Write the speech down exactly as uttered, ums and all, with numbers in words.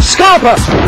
Scarpa!